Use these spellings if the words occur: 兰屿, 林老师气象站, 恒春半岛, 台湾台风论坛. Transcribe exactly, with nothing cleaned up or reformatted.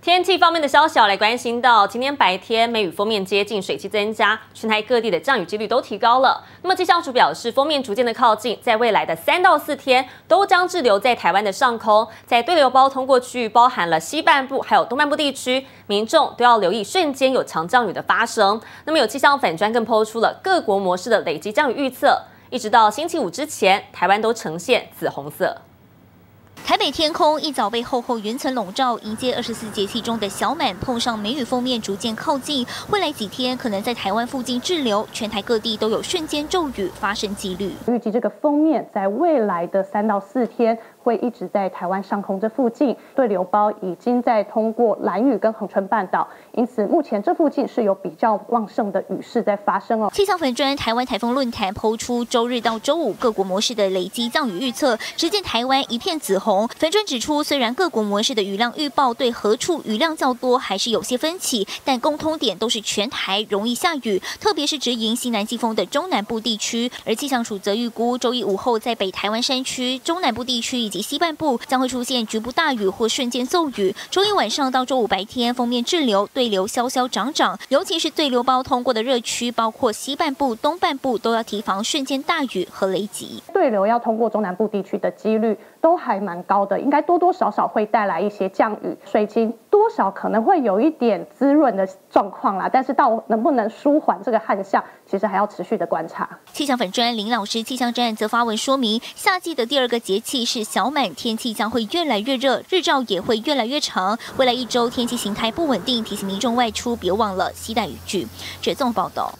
天气方面的消息来关心到，今天白天梅雨锋面接近，水汽增加，全台各地的降雨几率都提高了。那么气象署表示，锋面逐渐的靠近，在未来的三到四天都将滞留在台湾的上空，在对流包通过区域包含了西半部还有东半部地区，民众都要留意瞬间有强降雨的发生。那么有气象粉专更抛出了各国模式的累积降雨预测，一直到星期五之前，台湾都呈现紫红色。 台北天空一早被厚厚云层笼罩，迎接二十四节气中的小满，碰上梅雨锋面逐渐靠近，未来几天可能在台湾附近滞留，全台各地都有瞬间骤雨发生几率。预计这个锋面在未来的三到四天会一直在台湾上空这附近，对流包已经在通过兰屿跟恒春半岛，因此目前这附近是有比较旺盛的雨势在发生哦。气象粉专台湾台风论坛抛出周日到周五各国模式的累积降雨预测，只见台湾一片紫红。 粉专指出，虽然各国模式的雨量预报对何处雨量较多还是有些分歧，但共通点都是全台容易下雨，特别是直迎西南季风的中南部地区。而气象署则预估，周一午后在北台湾山区、中南部地区以及西半部将会出现局部大雨或瞬间骤雨。周一晚上到周五白天，锋面滞留，对流消消涨涨，尤其是对流包通过的热区，包括西半部、东半部，都要提防瞬间大雨和雷击。对流要通过中南部地区的几率都还蛮 高的，应该多多少少会带来一些降雨，水情多少可能会有一点滋润的状况啦，但是到能不能舒缓这个旱象，其实还要持续的观察。气象粉专林老师气象站则发文说明，夏季的第二个节气是小满，天气将会越来越热，日照也会越来越长，未来一周天气形态不稳定，提醒民众外出别忘了携带雨具。这综合报道。